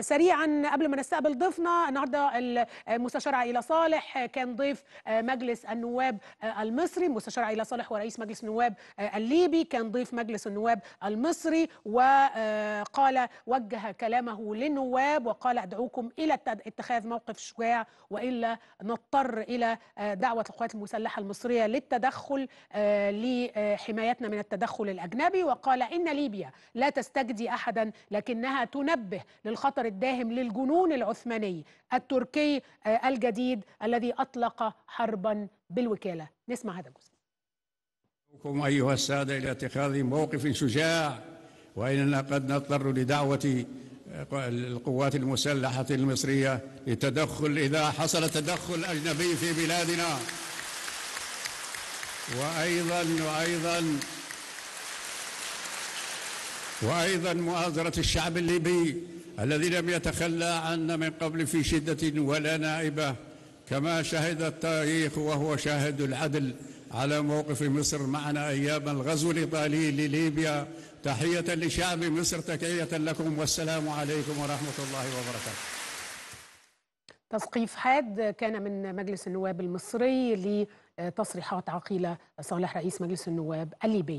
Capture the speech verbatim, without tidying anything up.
سريعا قبل ما نستقبل ضيفنا النهارده المستشار عقيلة صالح كان ضيف مجلس النواب المصري. المستشار عقيلة صالح ورئيس مجلس النواب الليبي كان ضيف مجلس النواب المصري وقال وجه كلامه للنواب وقال ادعوكم الى اتخاذ موقف شجاع والا نضطر الى دعوه القوات المسلحه المصريه للتدخل لحمايتنا من التدخل الاجنبي. وقال ان ليبيا لا تستجدي احدا لكنها تنبه للخطر الداهم للجنون العثماني التركي الجديد الذي أطلق حربا بالوكالة. نسمع هذا الجزء. أدعوكم أيها السادة إلى اتخاذ موقف شجاع وإننا قد نضطر لدعوة القوات المسلحة المصرية للتدخل إذا حصل تدخل أجنبي في بلادنا. وأيضا وأيضا وأيضا مؤازرة الشعب الليبي الذي لم يتخلى عنا من قبل في شدة ولا نائبة كما شهد التاريخ وهو شاهد العدل على موقف مصر معنا أيام الغزو الإيطالي لليبيا. تحية لشعب مصر، تحية لكم، والسلام عليكم ورحمة الله وبركاته. تسقيف حاد كان من مجلس النواب المصري لتصريحات عقيلة صالح رئيس مجلس النواب الليبي.